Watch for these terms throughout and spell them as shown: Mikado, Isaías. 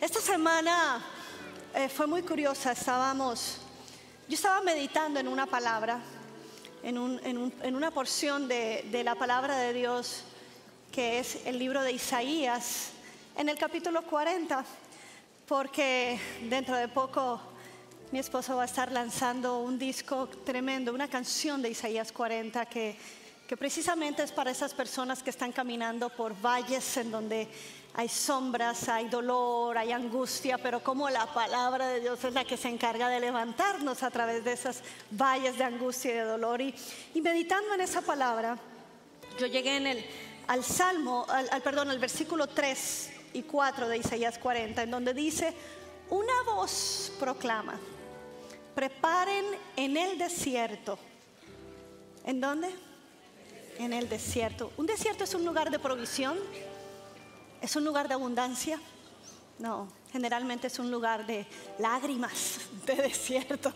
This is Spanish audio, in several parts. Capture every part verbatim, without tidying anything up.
Esta semana eh, fue muy curiosa. Estábamos, yo estaba meditando en una palabra, en, un, en, un, en una porción de, de la palabra de Dios, que es el libro de Isaías, en el capítulo cuarenta, porque dentro de poco mi esposo va a estar lanzando un disco tremendo, una canción de Isaías cuarenta que, que precisamente es para esas personas que están caminando por valles en donde hay sombras, hay dolor, hay angustia, pero como la palabra de Dios es la que se encarga de levantarnos a través de esas valles de angustia y de dolor. Y, y meditando en esa palabra, yo llegué en el, al Salmo, al, al, perdón, al versículo tres y cuatro de Isaías cuarenta, en donde dice: una voz proclama, preparen en el desierto. ¿En dónde? En el desierto. ¿Un desierto es un lugar de provisión? ¿Es un lugar de abundancia? No, generalmente es un lugar de lágrimas, de desierto.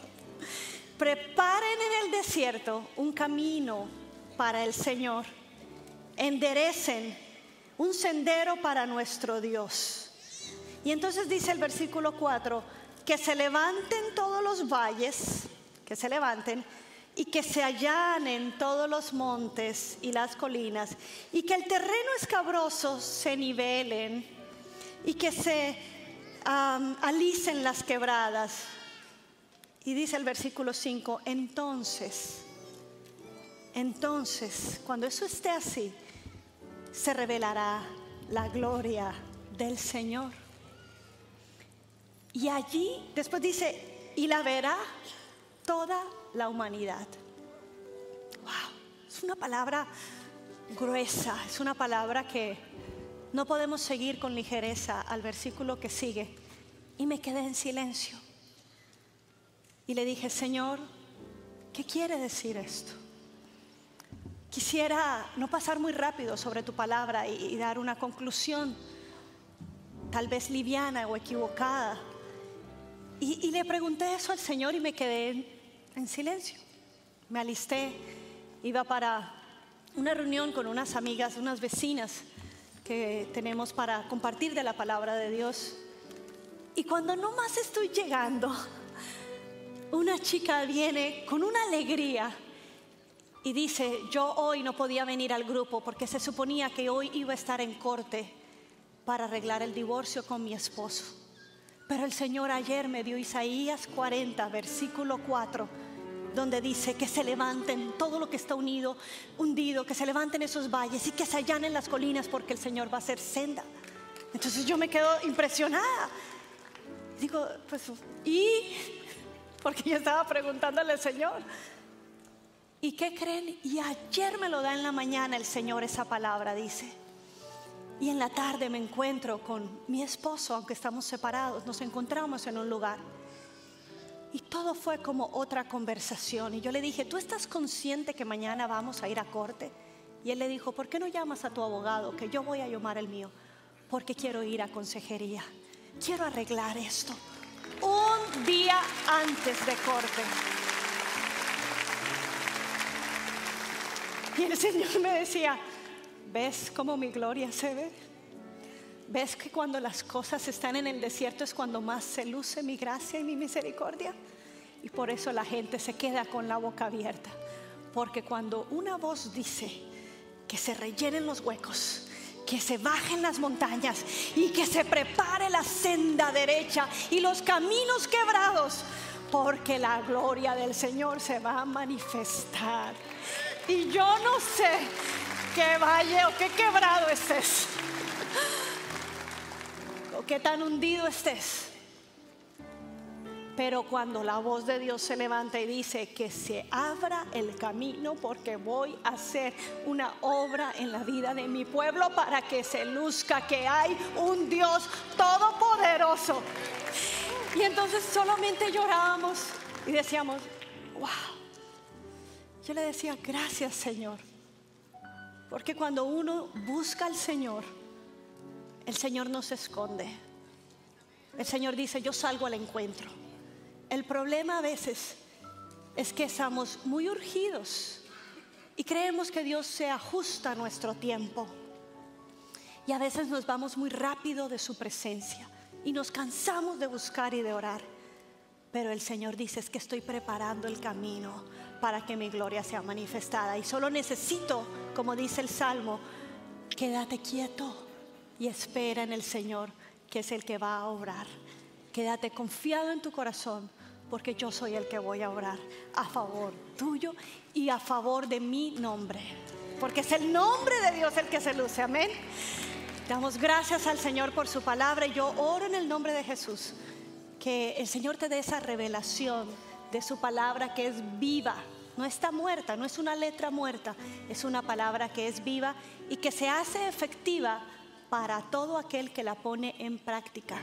Preparen en el desierto un camino para el Señor. Enderecen un sendero para nuestro Dios. Y entonces dice el versículo cuatro, que se levanten todos los valles, que se levanten, y que se allanen todos los montes y las colinas, y que el terreno escabroso se nivelen, y que se um, alicen las quebradas. Y dice el versículo cinco, entonces, entonces, cuando eso esté así, se revelará la gloria del Señor. Y allí, después dice, y la verá toda la humanidad. Wow, es una palabra gruesa, es una palabra que no podemos seguir con ligereza al versículo que sigue. Y me quedé en silencio. Y le dije: Señor, ¿qué quiere decir esto? Quisiera no pasar muy rápido sobre tu palabra y, y dar una conclusión tal vez liviana o equivocada. Y, y le pregunté eso al Señor y me quedé en, en silencio. Me alisté, iba para una reunión con unas amigas, unas vecinas que tenemos para compartir de la palabra de Dios. Y cuando nomás estoy llegando, una chica viene con una alegría y dice: yo hoy no podía venir al grupo porque se suponía que hoy iba a estar en corte para arreglar el divorcio con mi esposo. Pero el Señor ayer me dio Isaías cuarenta, versículo cuatro, donde dice que se levanten todo lo que está unido, hundido, que se levanten esos valles y que se allanen las colinas, porque el Señor va a hacer senda. Entonces yo me quedo impresionada. Digo, pues, ¿y? Porque yo estaba preguntándole al Señor. ¿Y qué creen? Y ayer me lo da en la mañana el Señor esa palabra, dice. Y en la tarde me encuentro con mi esposo, aunque estamos separados, nos encontramos en un lugar. Y todo fue como otra conversación. Y yo le dije: ¿tú estás consciente que mañana vamos a ir a corte? Y él le dijo: ¿por qué no llamas a tu abogado? Que yo voy a llamar el mío, porque quiero ir a consejería. Quiero arreglar esto un día antes de corte. Y el Señor me decía: ¿ves cómo mi gloria se ve? ¿Ves que cuando las cosas están en el desierto es cuando más se luce mi gracia y mi misericordia? Y por eso la gente se queda con la boca abierta. Porque cuando una voz dice que se rellenen los huecos, que se bajen las montañas y que se prepare la senda derecha y los caminos quebrados, porque la gloria del Señor se va a manifestar. Y yo no sé qué valle o qué quebrado estés, o qué tan hundido estés, pero cuando la voz de Dios se levanta y dice que se abra el camino, porque voy a hacer una obra en la vida de mi pueblo para que se luzca que hay un Dios todopoderoso. Y entonces solamente llorábamos y decíamos: wow. Yo le decía: gracias, Señor. Porque cuando uno busca al Señor, el Señor no se esconde. El Señor dice: yo salgo al encuentro. El problema a veces es que estamos muy urgidos y creemos que Dios se ajusta a nuestro tiempo. Y a veces nos vamos muy rápido de su presencia. y nos cansamos de buscar y de orar. Pero el Señor dice, es que estoy preparando el camino para que mi gloria sea manifestada. Y solo necesito, como dice el Salmo, quédate quieto y espera en el Señor, que es el que va a obrar. Quédate confiado en tu corazón, porque yo soy el que voy a obrar a favor tuyo y a favor de mi nombre. Porque es el nombre de Dios el que se luce, amén. Damos gracias al Señor por su palabra. Y yo oro en el nombre de Jesús, que el Señor te dé esa revelación de su palabra, que es viva. No está muerta, no es una letra muerta. Es una palabra que es viva y que se hace efectiva para todo aquel que la pone en práctica.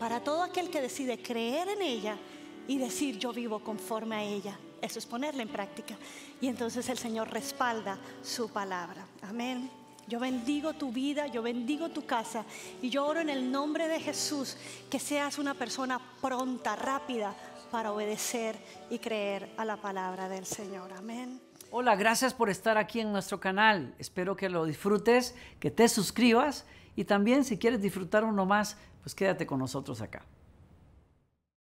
Para todo aquel que decide creer en ella y decir, yo vivo conforme a ella. Eso es ponerla en práctica. Y entonces el Señor respalda su palabra. Amén. Yo bendigo tu vida, yo bendigo tu casa y yo oro en el nombre de Jesús que seas una persona pronta, rápida para obedecer y creer a la palabra del Señor. Amén. Hola, gracias por estar aquí en nuestro canal. Espero que lo disfrutes, que te suscribas y también si quieres disfrutar uno más, pues quédate con nosotros acá.